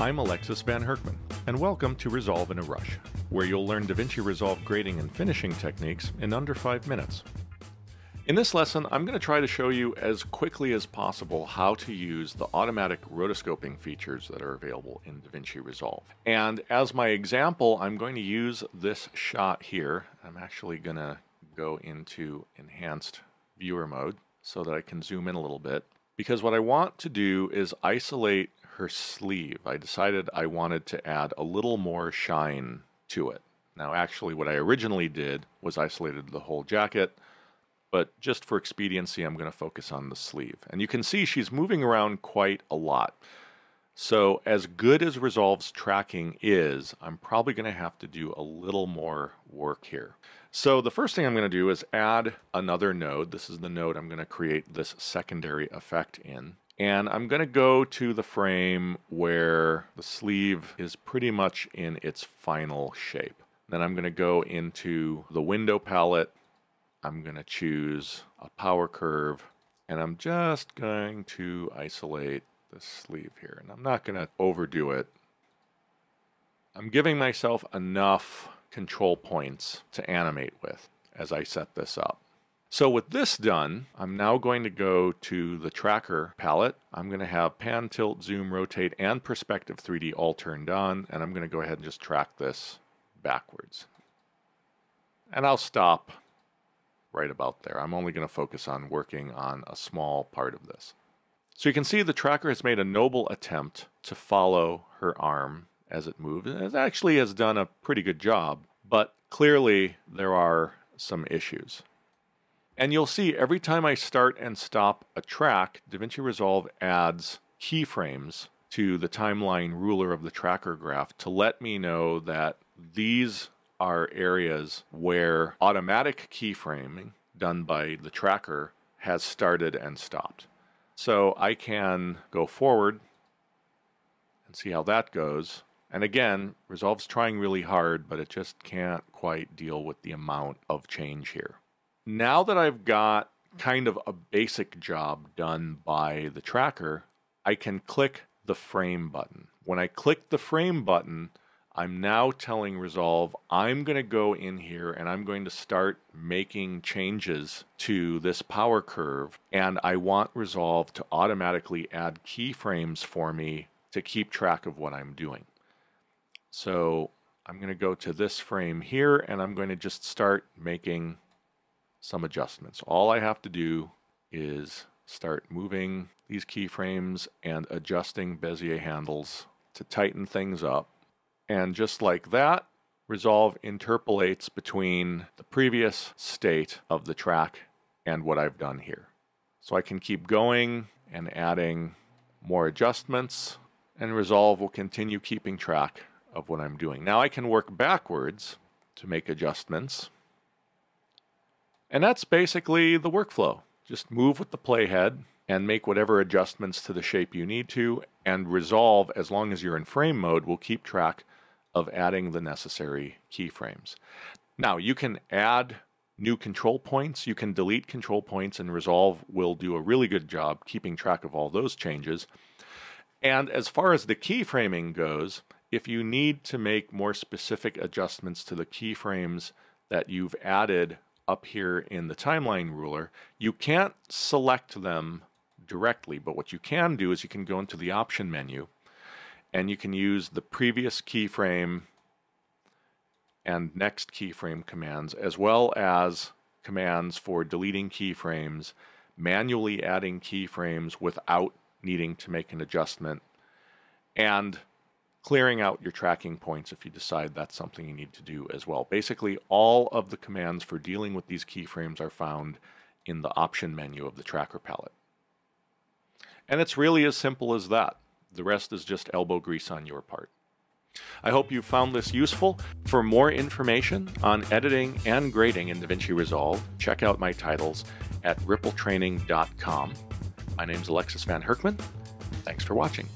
I'm Alexis Van Hurkman, and welcome to Resolve in a Rush, where you'll learn DaVinci Resolve grading and finishing techniques in under 5 minutes. In this lesson, I'm going to try to show you as quickly as possible how to use the automatic rotoscoping features that are available in DaVinci Resolve. And as my example, I'm going to use this shot here. I'm actually going to go into enhanced viewer mode so that I can zoom in a little bit, because what I want to do is isolate her sleeve. I decided I wanted to add a little more shine to it. Now, actually, what I originally did was isolated the whole jacket, but just for expediency, I'm going to focus on the sleeve. And you can see she's moving around quite a lot. So as good as Resolve's tracking is, I'm probably going to have to do a little more work here. So the first thing I'm going to do is add another node. This is the node I'm going to create this secondary effect in. And I'm going to go to the frame where the sleeve is pretty much in its final shape. Then I'm going to go into the window palette. I'm going to choose a power curve, and I'm just going to isolate the sleeve here. And I'm not going to overdo it. I'm giving myself enough control points to animate with as I set this up. So with this done, I'm now going to go to the tracker palette. I'm going to have pan, tilt, zoom, rotate, and perspective 3D all turned on, and I'm going to go ahead and just track this backwards. And I'll stop right about there. I'm only going to focus on working on a small part of this. So you can see the tracker has made a noble attempt to follow her arm as it moves. It actually has done a pretty good job, but clearly there are some issues. And you'll see every time I start and stop a track, DaVinci Resolve adds keyframes to the timeline ruler of the tracker graph to let me know that these are areas where automatic keyframing done by the tracker has started and stopped. So I can go forward and see how that goes. And again, Resolve's trying really hard, but it just can't quite deal with the amount of change here. Now that I've got kind of a basic job done by the tracker, I can click the frame button. When I click the frame button, I'm now telling Resolve I'm going to go in here and I'm going to start making changes to this power curve, and I want Resolve to automatically add keyframes for me to keep track of what I'm doing. So I'm going to go to this frame here and I'm going to just start making some adjustments. All I have to do is start moving these keyframes and adjusting Bezier handles to tighten things up. And just like that, Resolve interpolates between the previous state of the track and what I've done here. So I can keep going and adding more adjustments, and Resolve will continue keeping track of what I'm doing. Now I can work backwards to make adjustments. And that's basically the workflow. Just move with the playhead and make whatever adjustments to the shape you need to, and Resolve, as long as you're in frame mode, will keep track of adding the necessary keyframes. Now, you can add new control points, you can delete control points, and Resolve will do a really good job keeping track of all those changes. And as far as the keyframing goes, if you need to make more specific adjustments to the keyframes that you've added up here in the timeline ruler, you can't select them directly, but what you can do is you can go into the option menu and you can use the previous keyframe and next keyframe commands, as well as commands for deleting keyframes, manually adding keyframes without needing to make an adjustment, and clearing out your tracking points if you decide that's something you need to do as well. Basically, all of the commands for dealing with these keyframes are found in the option menu of the tracker palette. And it's really as simple as that. The rest is just elbow grease on your part. I hope you found this useful. For more information on editing and grading in DaVinci Resolve, check out my titles at rippletraining.com. My name's Alexis Van Hurkman. Thanks for watching.